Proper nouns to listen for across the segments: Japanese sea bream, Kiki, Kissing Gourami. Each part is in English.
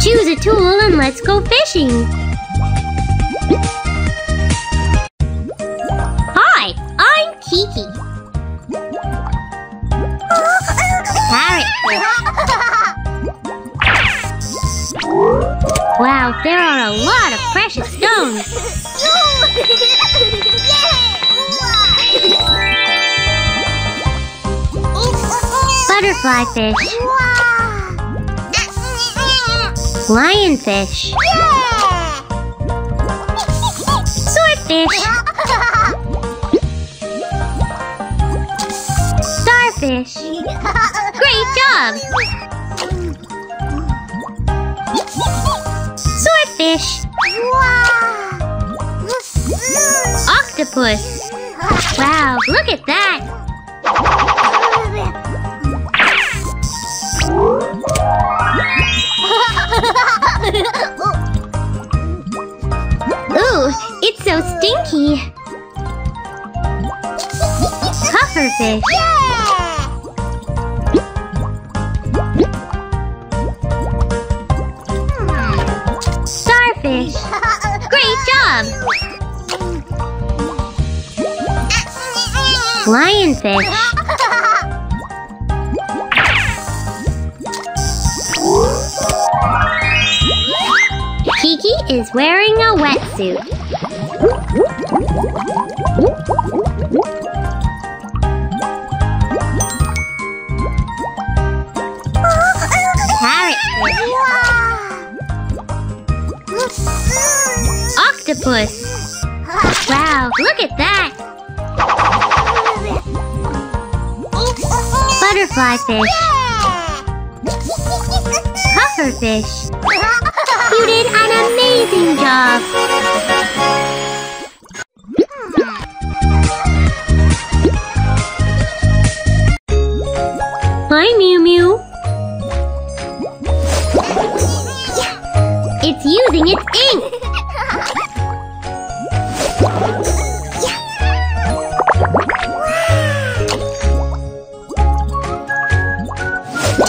Choose a tool and let's go fishing. Hi, I'm Kiki. Parrotfish. Wow, there are a lot of precious stones. Butterfly fish. Lionfish. Swordfish. Starfish. Great job! Swordfish. Octopus. Wow, look at that! Ooh, it's so stinky. Pufferfish. Yeah! Starfish. Great job. Lionfish. Kiki is wearing a wetsuit. Parrotfish. Octopus. Wow, look at that! Butterfly fish. Pufferfish. You did an amazing job! Hi, Mew Mew! It's using its ink!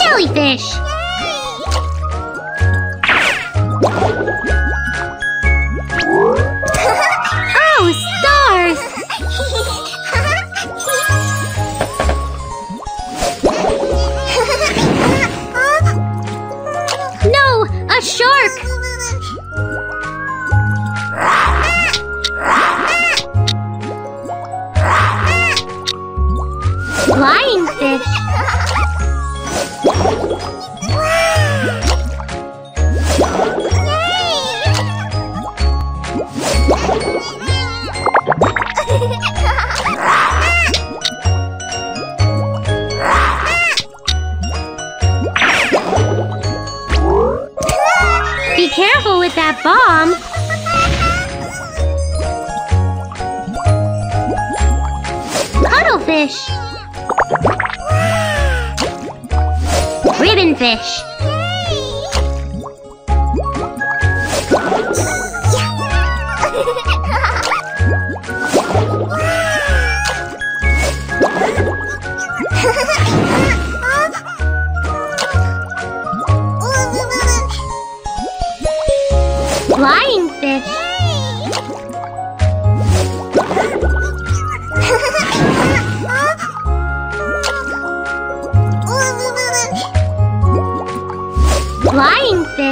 Jellyfish! Lionfish. Be careful with that bomb. Cuttlefish. Ribbonfish. Flying fish.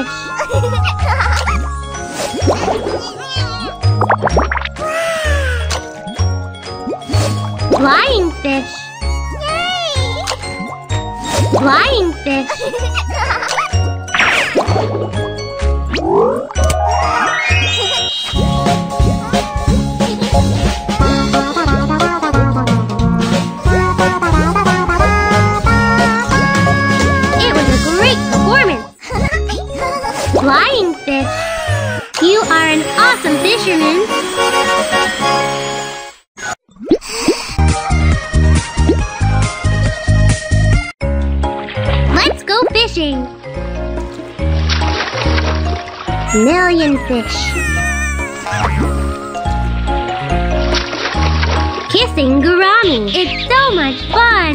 Flying fish. Flying fish. Flying fish. It was a great performance. Flying fish! You are an awesome fisherman! Let's go fishing! Millionfish. Kissing Gourami! It's so much fun!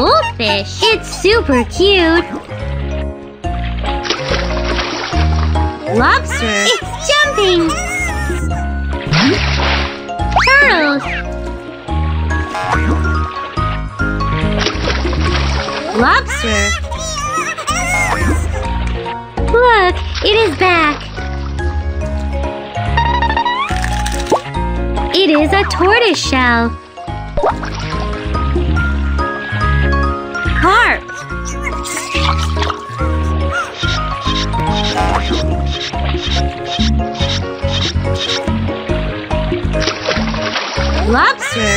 goldfish. It's super cute. Lobster. It's jumping. Turtles. Lobster. Look, it is back. It is a tortoise shell. Carp. Lobster.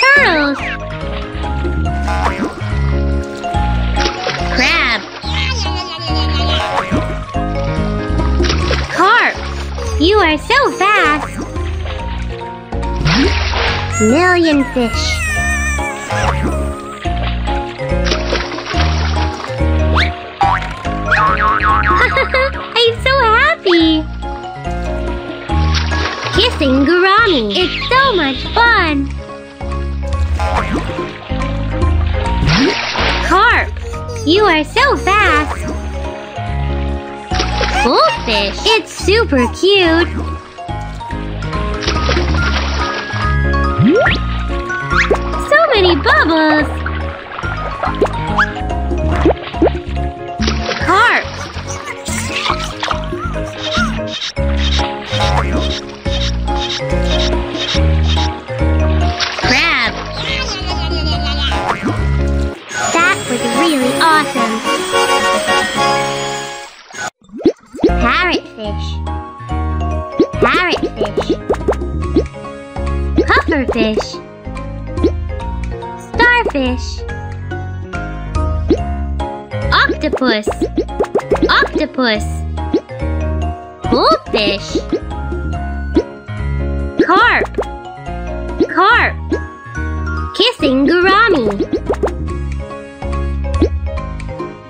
Turtles. Crab. Carp. You are so fast. Million fish. I'm so happy. Kissing Gourami. It's so much fun. Carp. You are so fast. Goldfish. It's super cute. So many bubbles! Carp! Crab! That was really awesome! Parrotfish! Parrotfish! Pufferfish! Starfish. Octopus. Octopus. Goldfish. Carp. Carp. Kissing Gourami.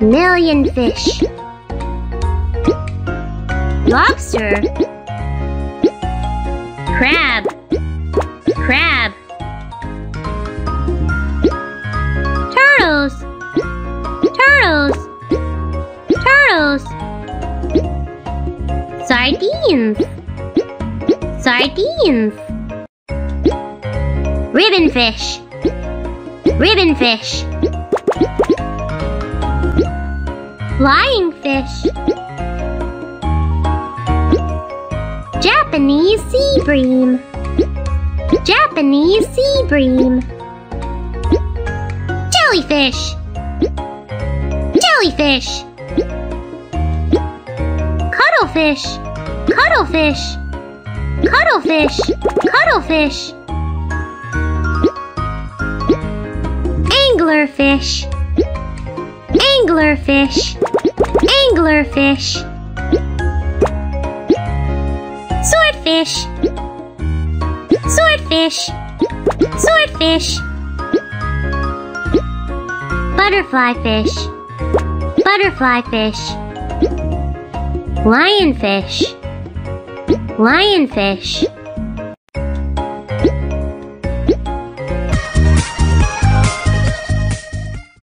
Million fish. Lobster. Crab. Crab. Turtles. Turtles. Turtles. Sardines. Sardines. Ribbon fish. Ribbon fish. Flying fish. Japanese sea bream. Japanese sea bream. Jellyfish. Jellyfish. Cuttlefish. Cuttlefish. Cuttlefish. Cuttlefish. Anglerfish. Anglerfish. Anglerfish. Swordfish. Swordfish. Swordfish. Butterfly fish. Butterfly fish. Lionfish. Lionfish.